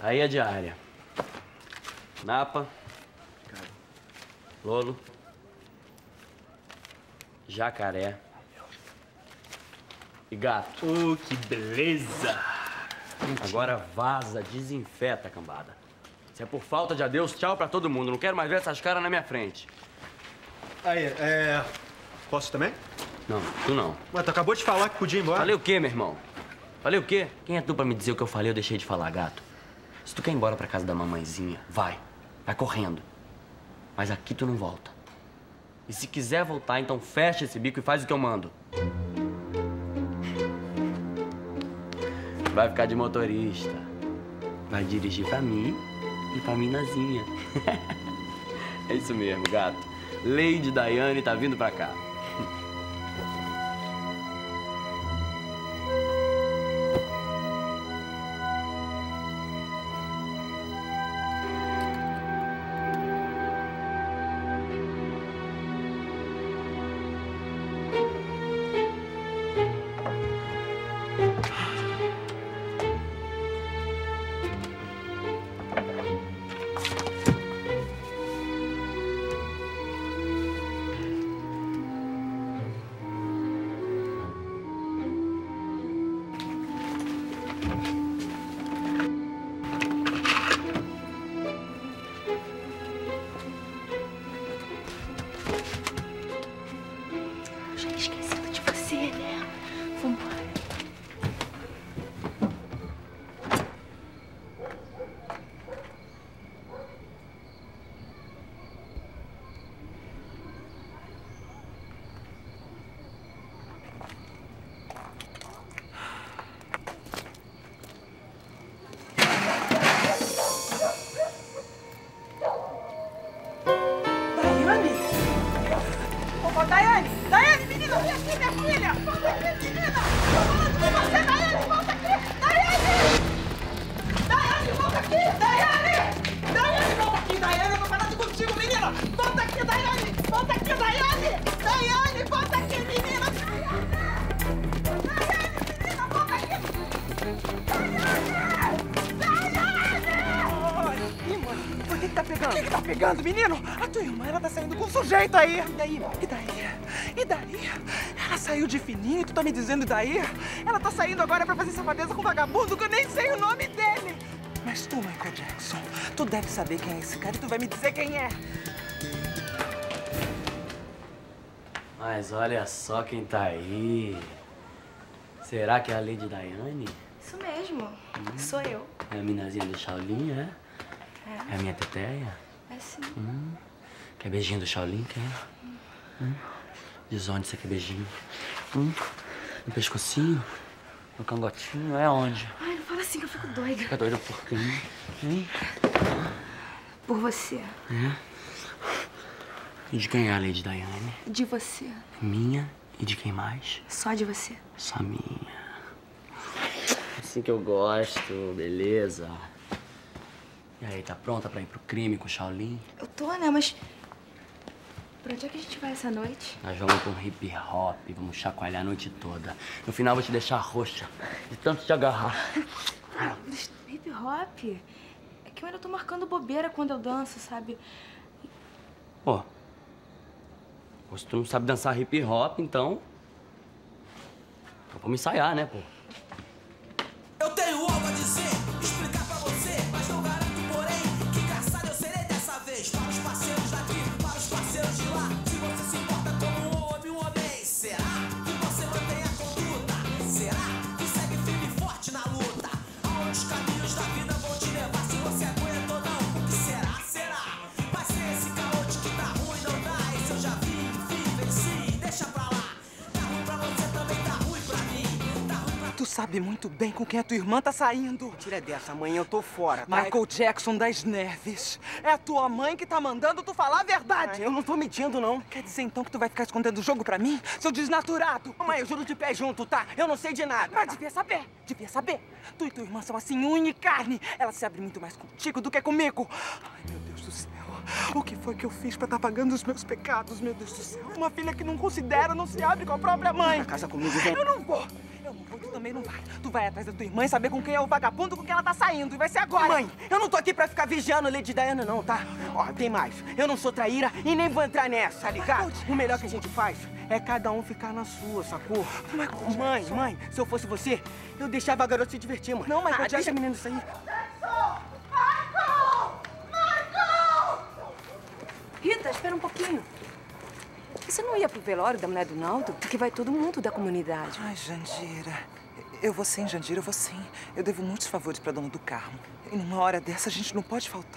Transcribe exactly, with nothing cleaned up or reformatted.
Aí a diária. Napa. Obrigado. Lolo. Jacaré. E gato. Oh, que beleza! Agora vaza, desinfeta, cambada. Se é por falta de adeus, tchau pra todo mundo. Não quero mais ver essas caras na minha frente. Aí, é... posso também? Não, tu não. Ué, tu acabou de falar que podia ir embora. Falei o quê, meu irmão? Falei o quê? Quem é tu pra me dizer o que eu falei ou deixei de falar, gato? Se tu quer ir embora pra casa da mamãezinha, vai. Vai correndo. Mas aqui tu não volta. E se quiser voltar, então fecha esse bico e faz o que eu mando. Vai ficar de motorista. Vai dirigir pra mim e pra Minazinha. É isso mesmo, gato. Lady Diana tá vindo pra cá. Menino, a tua irmã, ela tá saindo com um sujeito aí. E daí? E daí? E daí? Ela saiu de fininho, tu tá me dizendo e daí? Ela tá saindo agora pra fazer safadeza com um vagabundo que eu nem sei o nome dele. Mas tu, Michael Jackson, tu deve saber quem é esse cara e tu vai me dizer quem é. Mas olha só quem tá aí. Será que é a Lady Diana? Isso mesmo. Hum. Sou eu. É a Minazinha do Shaolin, é? É. É a minha teteia? Hum. Quer beijinho do Shaolin? Quer? Hum. Diz onde você quer beijinho? Hum. No pescocinho? No cangotinho? É onde? Ai, não fala assim que eu fico doida. Fica doida por quem? Hein? Por você. É? E de quem é a Lady Diana? De você. Minha e de quem mais? Só de você. Só minha. Assim que eu gosto, beleza? E aí, tá pronta pra ir pro crime com o Shaolin? Eu tô, né? Mas... pra onde é que a gente vai essa noite? Nós vamos com hip hop, vamos chacoalhar a noite toda. No final, vou te deixar roxa, de tanto te agarrar. Mas hip hop? É que eu ainda tô marcando bobeira quando eu danço, sabe? Pô, se tu não sabe dançar hip hop, então... então vamos ensaiar, né, pô? Eu tenho algo a dizer, explicar pra você, mas não garanto. Para os parceiros daqui, para os parceiros de lá. Se você se importa como um homem, um homem. Será que você mantém a conduta? Será que segue firme e forte na luta? Aonde os caminhos da vida vão te levar? Se você aguenta ou não, o que será? Será? Vai ser esse caô de que tá ruim, não dá. Esse eu já vi, enfim, venci, deixa pra lá. Tá ruim pra você também, tá ruim pra mim, tá ruim pra... Tu sabe muito bem com quem a tua irmã tá saindo. Tira dessa, mãe, eu tô fora, tá? Michael Jackson das Neves. É a tua mãe que tá mandando tu falar a verdade. Ah, eu não tô mentindo, não. Quer dizer, então, que tu vai ficar escondendo o jogo pra mim? Seu desnaturado. Mãe, eu juro de pé junto, tá? Eu não sei de nada. Mas devia saber. Devia saber. Tu e tua irmã são assim, unha e carne. Ela se abre muito mais contigo do que comigo. Ai, meu Deus do céu. O que foi que eu fiz pra estar pagando os meus pecados, meu Deus do céu? Uma filha que não considera, não se abre com a própria mãe. Pra casa comigo, vem. Eu não vou. Eu não vou te também não vai. Tu vai atrás da tua irmã e saber com quem é o vagabundo com quem ela tá saindo. E vai ser agora. Mãe, eu não tô aqui pra ficar vigiando Lady Diana, não, tá? Ó, tem mais. Eu não sou traíra e nem vou entrar nessa, tá ligado? O melhor que a gente faz é cada um ficar na sua, sacou? Mãe, mãe, se eu fosse você, eu deixava a garota se divertir, mãe. Não, Michael, ah, deixa a menina sair. Michael! Michael! Rita, espera um pouquinho. Você não ia pro velório da mulher do Naldo? Porque vai todo mundo da comunidade. Ai, Jandira. Eu vou sim, Jandira, eu vou sim. Eu devo muitos favores pra dona do Carmo. E numa hora dessa, a gente não pode faltar.